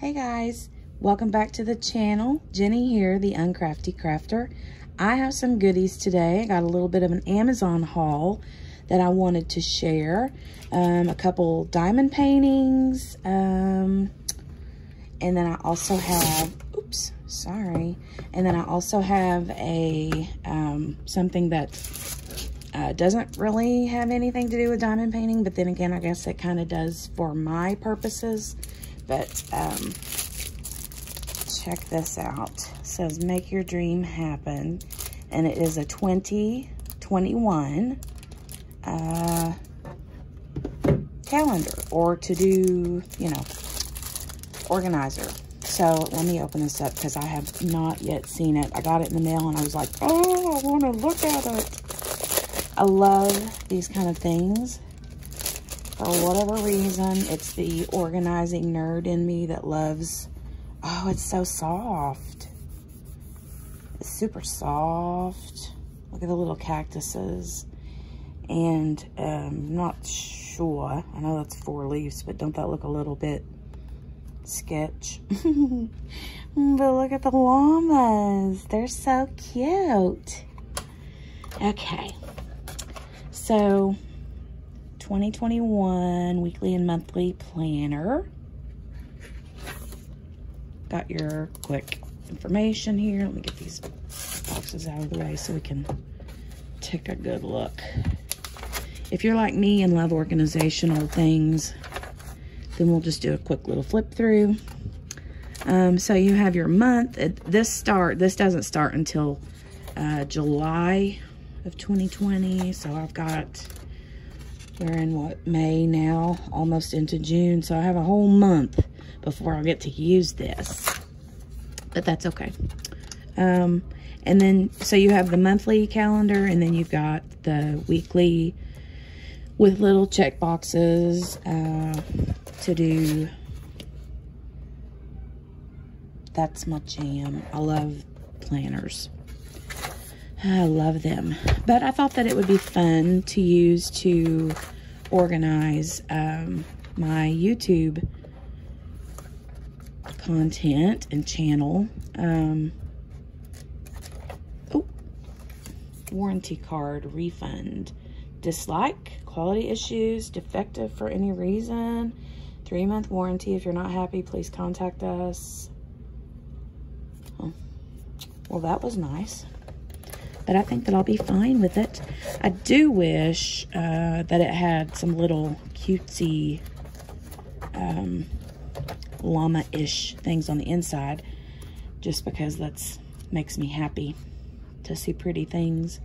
Hey guys, welcome back to the channel. Jenny here, the Uncrafty Crafter. I have some goodies today. I got a little bit of an Amazon haul that I wanted to share. A couple diamond paintings. And then I also have, oops, sorry. And then I also have a something that doesn't really have anything to do with diamond painting, but then again, I guess it kind of does for my purposes. But check this out. It says make your dream happen, and it is a 2021 calendar or to do, you know, organizer. So let me open this up because I have not yet seen it. I got it in the mail and I was like, oh, I want to look at it. I love these kind of things. For whatever reason, it's the organizing nerd in me that loves, oh, it's so soft. It's super soft. Look at the little cactuses. And I'm not sure. I know that's 4 leaves, but don't that look a little bit sketch? But look at the llamas. They're so cute. Okay. So, 2021 weekly and monthly planner. Got your quick information here. Let me get these boxes out of the way so we can take a good look. If you're like me and love organizational things, then we'll just do a quick little flip through. So you have your month. This doesn't start until July of 2020, so I've got, we're in what, May now, almost into June, so I have a whole month before I get to use this, but that's okay. And then, so you have the monthly calendar, and then you've got the weekly with little check boxes to do. That's my jam. I love planners. I love them, but I thought that it would be fun to use to organize my YouTube content and channel. Oh, warranty card refund, dislike, quality issues, defective for any reason, 3-month warranty. If you're not happy, please contact us. Oh, well, that was nice. But I think that I'll be fine with it. I do wish that it had some little cutesy llama-ish things on the inside, just because that's makes me happy to see pretty things.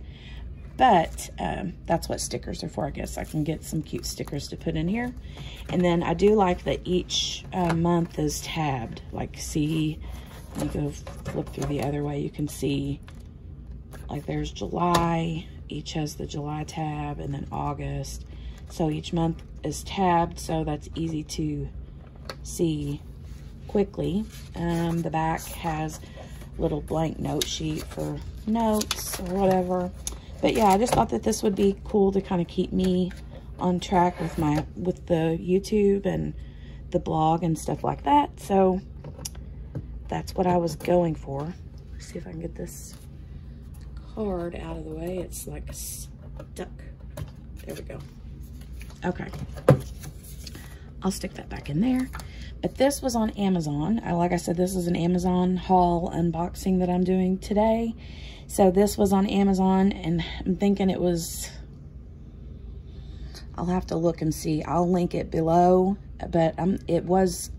But that's what stickers are for, I guess. I can get some cute stickers to put in here. And then I do like that each month is tabbed. Like, see, let me go flip through the other way. You can see, like, there's July, each has the July tab, and then August. So each month is tabbed, so that's easy to see quickly. The back has a little blank note sheet for notes or whatever. But yeah, I just thought that this would be cool to kind of keep me on track with my the YouTube and the blog and stuff like that. So that's what I was going for. Let's see if I can get this card out of the way. It's like stuck. There we go. Okay. I'll stick that back in there. But this was on Amazon. Like I said, this is an Amazon haul unboxing that I'm doing today. So this was on Amazon, and I'm thinking it was, I'll have to look and see. I'll link it below, but it was,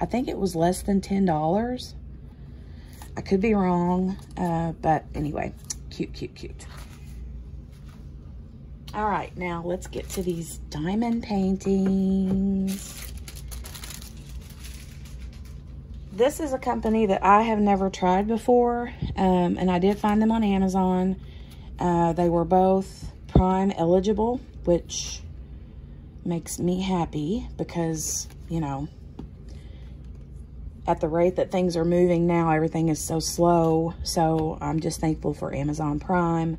I think it was less than $10. I could be wrong, but anyway, cute, cute, cute. All right, now let's get to these diamond paintings. This is a company that I have never tried before, and I did find them on Amazon. They were both Prime eligible, which makes me happy because, you know, at the rate that things are moving now, everything is so slow. So I'm just thankful for Amazon Prime.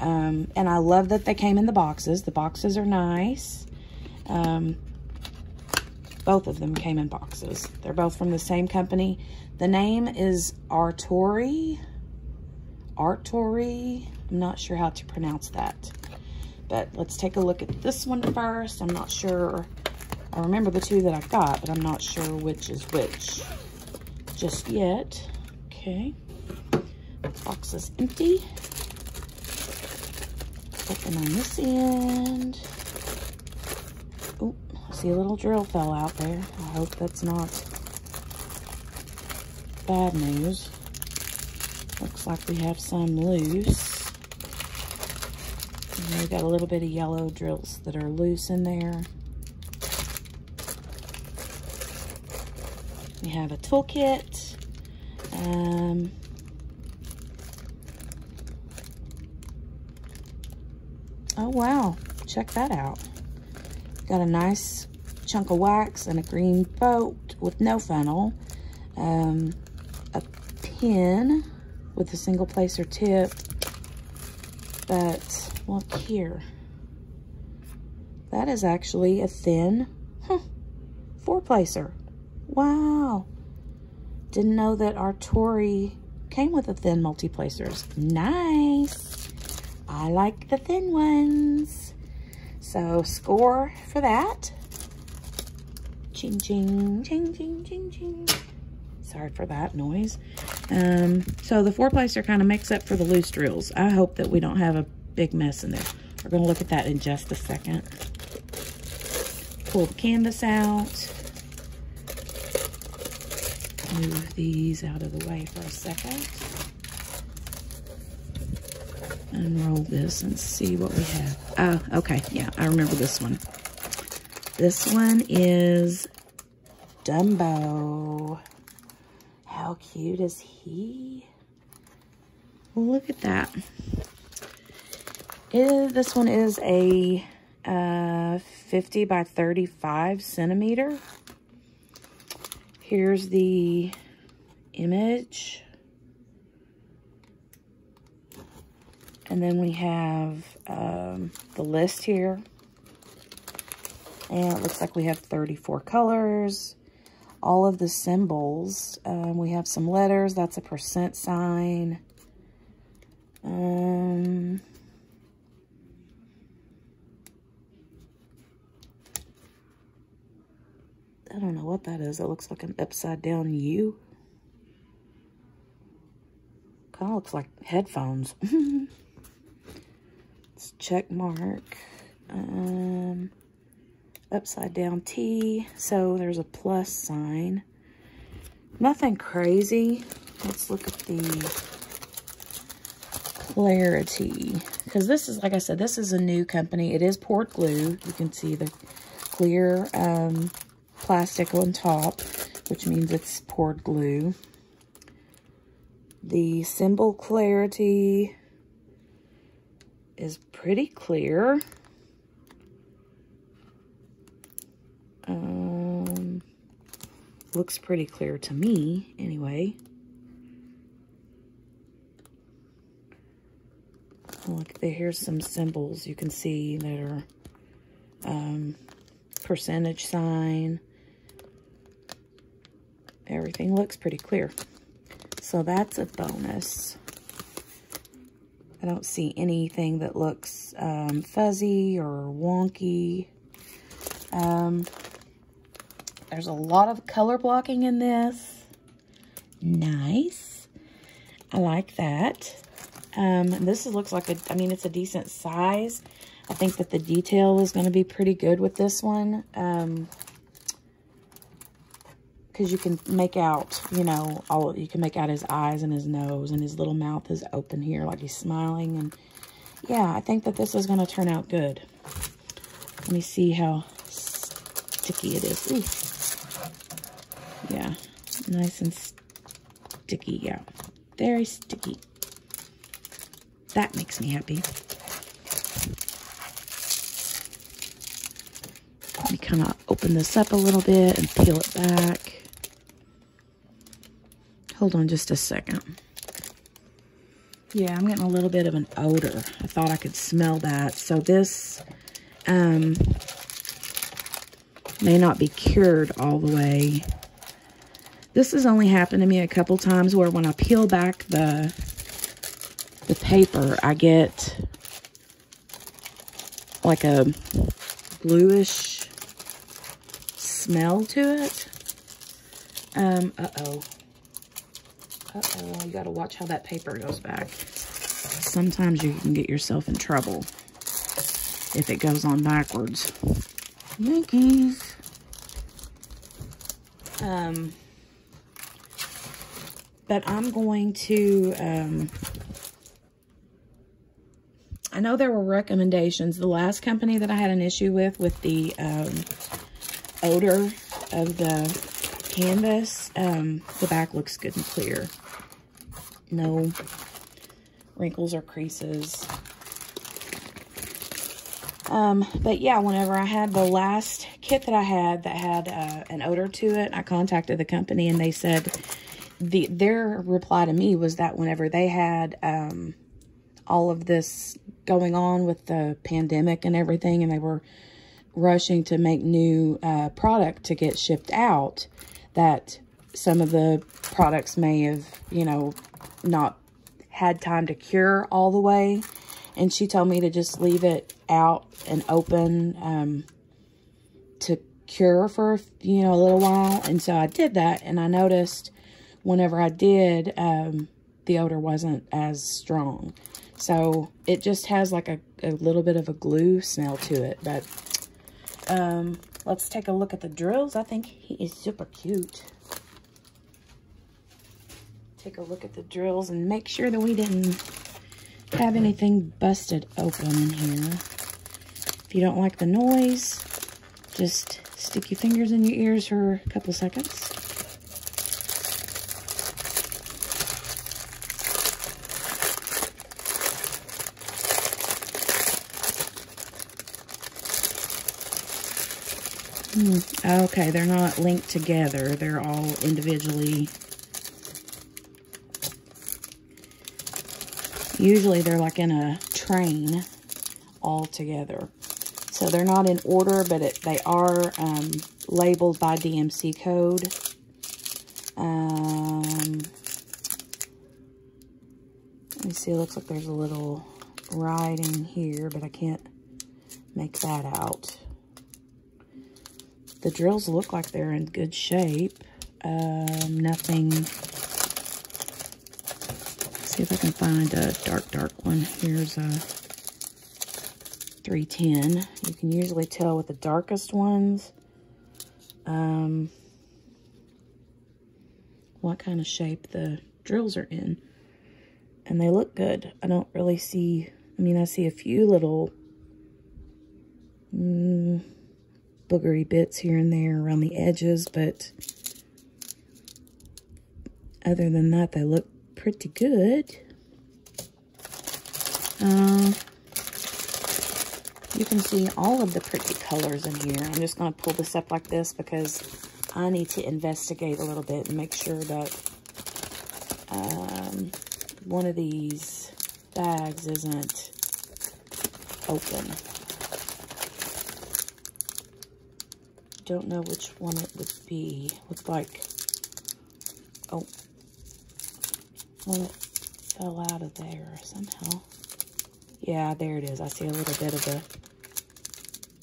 And I love that they came in the boxes. The boxes are nice. Both of them came in boxes. They're both from the same company. The name is Artoree. Artoree. I'm not sure how to pronounce that. But let's take a look at this one first. I'm not sure. I remember the two that I got, but I'm not sure which is which just yet. Okay. This box is empty. Open on this end. Oh, I see a little drill fell out there. I hope that's not bad news. Looks like we have some loose. And we got a little bit of yellow drills that are loose in there. We have a toolkit. Oh wow, check that out. Got a nice chunk of wax and a green boat with no funnel. A pin with a single placer tip. But look here. That is actually a thin 4-placer. Wow. Didn't know that Artoree came with a thin multi-placers. Nice. I like the thin ones. So score for that. Ching, ching, ching, ching, ching, ching. Sorry for that noise. So the 4-placer kind of makes up for the loose drills. I hope that we don't have a big mess in there. We're going to look at that in just a second. Pull the canvas out. Move these out of the way for a second. Unroll this and see what we have. Oh, okay. Yeah, I remember this one. This one is Dumbo. How cute is he? Look at that. This one is a 50 by 35 centimeter. Here's the image. And then we have the list here. And it looks like we have 34 colors. All of the symbols. We have some letters. That's a %. I don't know what that is. It looks like an upside down U. Kind of looks like headphones. It's check mark. Upside down T. So there's a +sign. Nothing crazy. Let's look at the clarity. Because this is, like I said, this is a new company. It is poured glue. You can see the clear plastic on top, which means it's poured glue. The symbol clarity is pretty clear. Looks pretty clear to me, anyway. Look, here's some symbols you can see that are %. Everything looks pretty clear. So that's a bonus. I don't see anything that looks fuzzy or wonky. There's a lot of color blocking in this. Nice. I like that. This looks like it's a decent size. I think that the detail is going to be pretty good with this one. Because you can make out, you can make out his eyes and his nose and his little mouth is open here like he's smiling. And yeah, I think that this is going to turn out good. Let me see how sticky it is. Ooh. Yeah, nice and sticky. Yeah, very sticky. That makes me happy. Let me kind of open this up a little bit and peel it back. Hold on just a second. Yeah, I'm getting a little bit of an odor. I thought I could smell that. So this may not be cured all the way. This has only happened to me a couple times where when I peel back the paper, I get like a bluish smell to it. You gotta watch how that paper goes back. Sometimes you can get yourself in trouble if it goes on backwards. Yankees. But I'm going to, I know there were recommendations. The last company that I had an issue with the odor of the canvas, the back looks good and clear. No wrinkles or creases. But yeah, whenever I had the last kit that I had that had an odor to it, I contacted the company and they said their reply to me was that whenever they had all of this going on with the pandemic and everything, and they were rushing to make new product to get shipped out, that some of the products may have, you know, not had time to cure all the way. And she told me to just leave it out and open to cure for, you know, a little while. And so I did that, and I noticed whenever I did, the odor wasn't as strong. So it just has like a little bit of a glue smell to it. But let's take a look at the drills. I think he is super cute. Take a look at the drills and make sure that we didn't have anything busted open in here. If you don't like the noise, just stick your fingers in your ears for a couple seconds. Okay, they're not linked together. They're all individually. Usually they're like in a train all together. So they're not in order, but they are labeled by DMC code. Let me see, it looks like there's a little writing here, but I can't make that out. The drills look like they're in good shape. Nothing... See if I can find a dark one. Here's a 310. You can usually tell with the darkest ones what kind of shape the drills are in, and they look good. I don't really see, I mean, I see a few little boogery bits here and there around the edges, but other than that, they look pretty good. You can see all of the pretty colors in here. I'm just going to pull this up like this because I need to investigate a little bit and make sure that one of these bags isn't open. Don't know which one it would be. Looks like, oh, well, it fell out of there somehow. Yeah, there it is. I see a little bit of a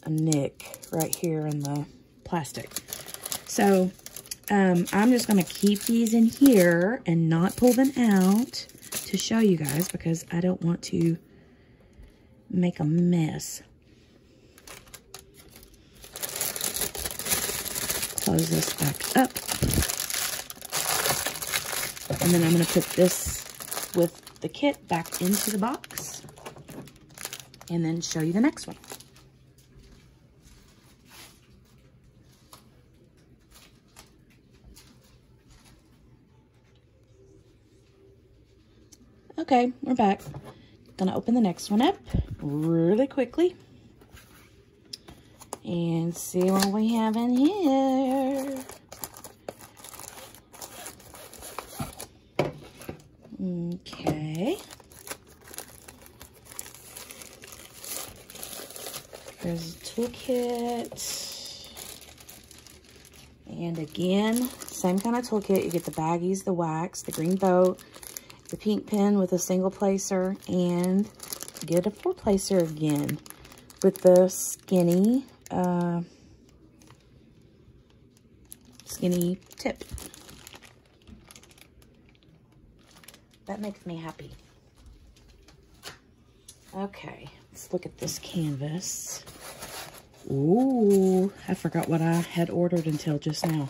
nick right here in the plastic. So, I'm just going to keep these in here and not pull them out to show you guys because I don't want to make a mess. Close this back up. And then I'm going to put this with the kit back into the box and then show you the next one. Okay, we're back. Gonna open the next one up really quickly and see what we have in here. Okay. There's a toolkit. And again, same kind of toolkit. You get the baggies, the wax, the green boat, the pink pen with a single placer, and get a four placer again with the skinny, skinny tip. That makes me happy. Okay, let's look at this canvas. Ooh, I forgot what I had ordered until just now.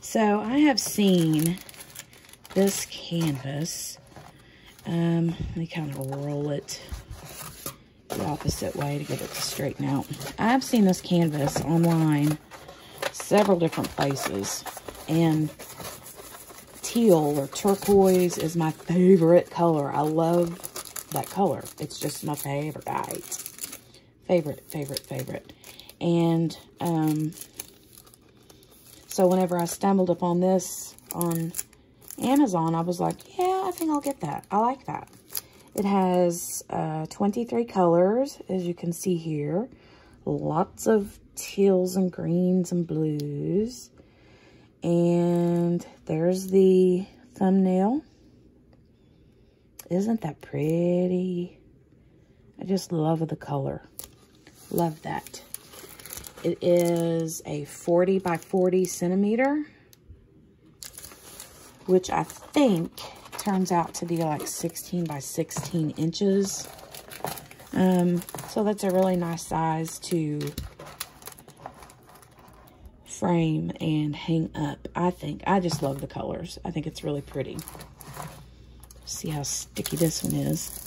So I have seen this canvas. Let me kind of roll it the opposite way to get it to straighten out. I've seen this canvas online several different places, and teal or turquoise is my favorite color. I love that color. It's just my favorite, favorite. And so whenever I stumbled upon this on Amazon, I was like, yeah, I think I'll get that. I like that. It has 23 colors, as you can see here. Lots of teals and greens and blues. And there's the thumbnail. Isn't that pretty? I just love the color. Love that. It is a 40 by 40 centimeter, which I think turns out to be like 16 by 16 inches. So that's a really nice size to frame and hang up, I think. I just love the colors. I think it's really pretty. See how sticky this one is.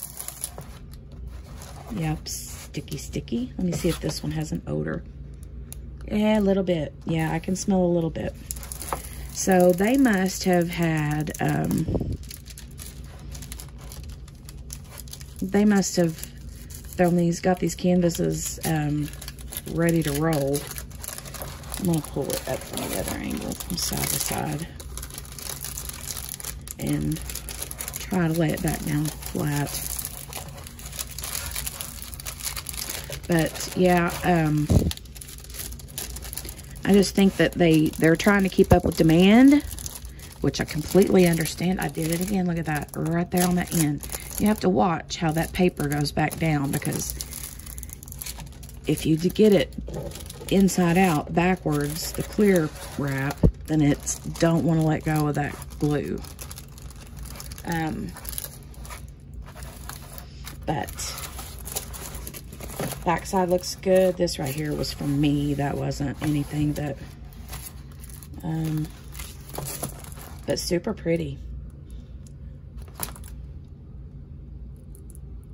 Yep, sticky, sticky. Let me see if this one has an odor. Yeah, a little bit. Yeah, I can smell a little bit. So they must have had, they must have thrown these, got these canvases ready to roll. I'm gonna pull it up from the other angle, from side to side, and try to lay it back down flat. But yeah, I just think that they're trying to keep up with demand, which I completely understand. I did it again. Look at that right there on the end. You have to watch how that paper goes back down, because if you get it inside out backwards, the clear wrap, then it don't want to let go of that glue. But backside looks good. This right here was from me. That wasn't anything that, but super pretty.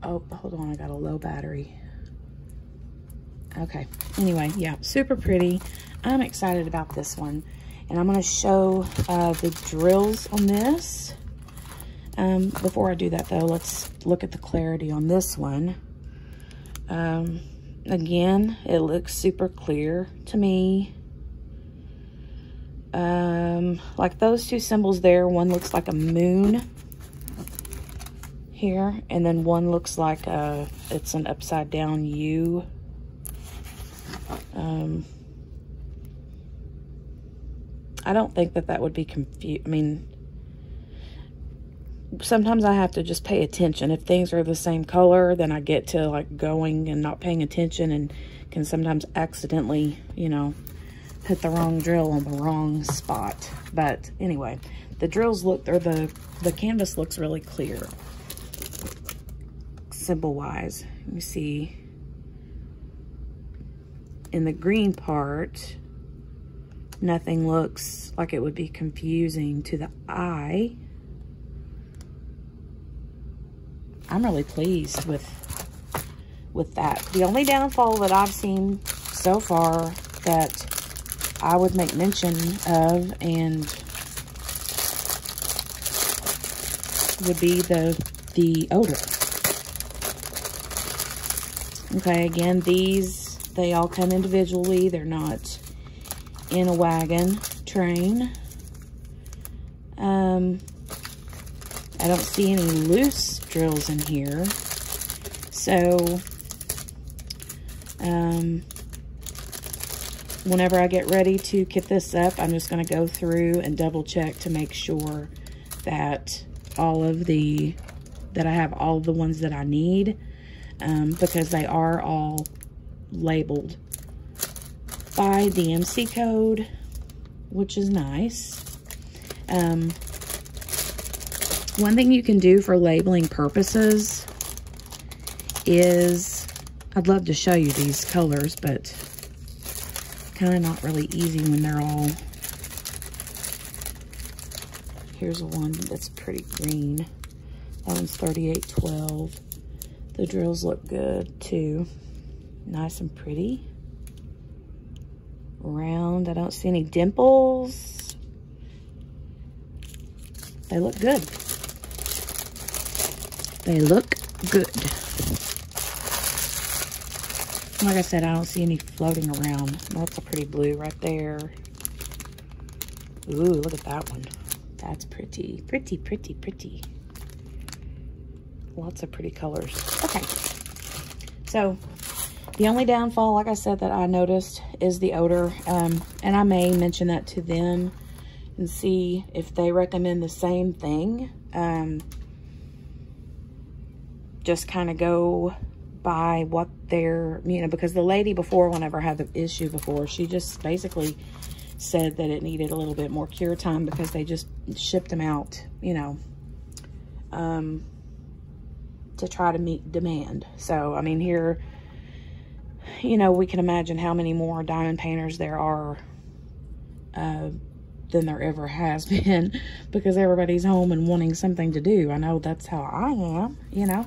Oh, hold on. I got a low battery. Okay. Anyway, yeah, super pretty. I'm excited about this one. And I'm going to show the drills on this. Before I do that, though, let's look at the clarity on this one. Again, it looks super clear to me. Like those two symbols there, one looks like a moon here, and then one looks like it's an upside down U. I don't think that would be confused. I mean, sometimes I have to just pay attention. If things are the same color, then I get to like going and not paying attention, and can sometimes accidentally, you know, put the wrong drill on the wrong spot. But anyway, the drills look, or the canvas looks really clear, symbol wise. Let me see. In the green part, nothing looks like it would be confusing to the eye. I'm really pleased with that. The only downfall that I've seen so far that I would make mention of and would be the odor. Okay, again, these, they all come individually. They're not in a wagon train. I don't see any loose drills in here, so whenever I get ready to kit this up, I'm just going to go through and double check to make sure that I have all the ones that I need, because they are all labeled by DMC code, which is nice. One thing you can do for labeling purposes is, I'd love to show you these colors, but kind of not really easy when they're all, here's one that's pretty green. That one's 3812. The drills look good too. Nice and pretty. Round, I don't see any dimples. They look good. They look good. Like I said, I don't see any floating around. That's a pretty blue right there. Ooh, look at that one. That's pretty, pretty, pretty, pretty. Lots of pretty colors. Okay. So, the only downfall, like I said, that I noticed is the odor. And I may mention that to them and see if they recommend the same thing. Just kind of go by what they're, you know, because the lady before, whenever I had the issue before, she just basically said that it needed a little bit more cure time because they just shipped them out, you know, to try to meet demand. So, I mean, here, you know, we can imagine how many more diamond painters there are than there ever has been, because everybody's home and wanting something to do. I know that's how I am, you know.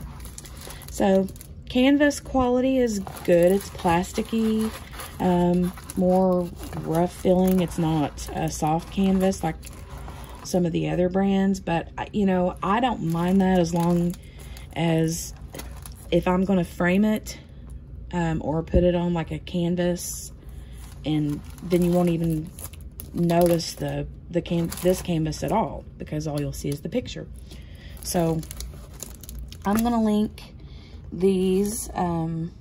So, canvas quality is good. It's plasticky, more rough feeling. It's not a soft canvas like some of the other brands, but, you know, I don't mind that as long as, if I'm going to frame it or put it on like a canvas, and then you won't even notice this canvas at all, because all you'll see is the picture. So I'm going to link these in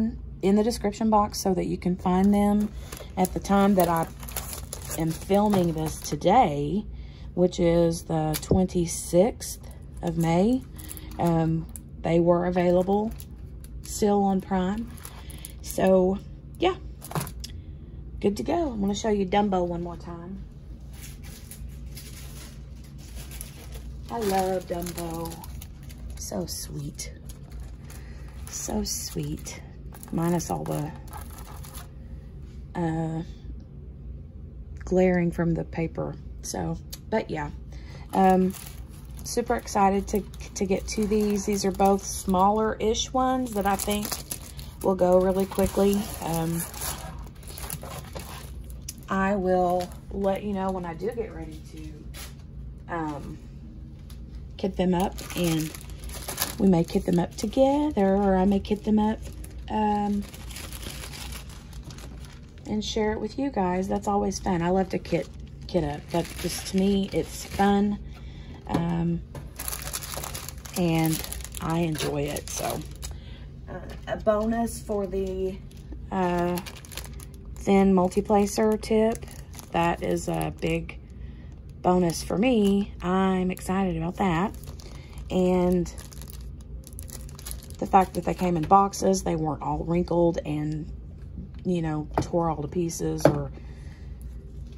the description box so that you can find them. At the time that I am filming this today, which is the 26th of May, they were available still on Prime. So yeah, good to go. I'm going to show you Dumbo one more time. I love Dumbo. So sweet. So sweet. Minus all the glaring from the paper. So, but yeah. Super excited to get to these. These are both smaller-ish ones that I think will go really quickly. I will let you know when I do get ready to kit them up, and we may kit them up together, or I may kit them up and share it with you guys. That's always fun. I love to kit up. That's just, to me, it's fun. And I enjoy it. So a bonus for the thin multiplacer tip, that is a big bonus for me. I'm excited about that. And the fact that they came in boxes, they weren't all wrinkled and, you know, tore all to pieces or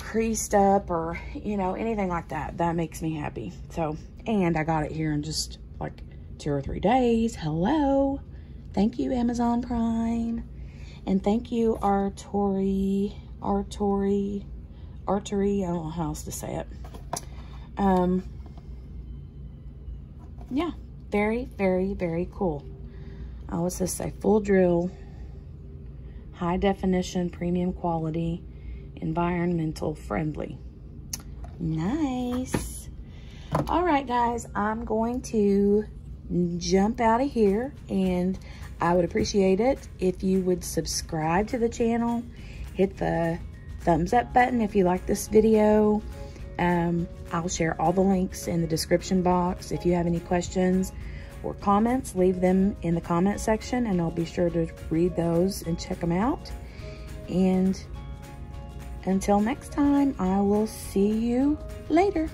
creased up or, you know, anything like that. That makes me happy. So, and I got it here in just like 2 or 3 days. Hello. Thank you, Amazon Prime. And thank you, Artoree. I don't know how else to say it. Yeah, very, very, very cool. I was just say full drill, high definition, premium quality, environmental friendly. Nice. All right, guys, I'm going to jump out of here, and I would appreciate it if you would subscribe to the channel, hit the thumbs up button if you like this video. I'll share all the links in the description box. If you have any questions or comments, leave them in the comment section, and I'll be sure to read those and check them out. And until next time, I will see you later.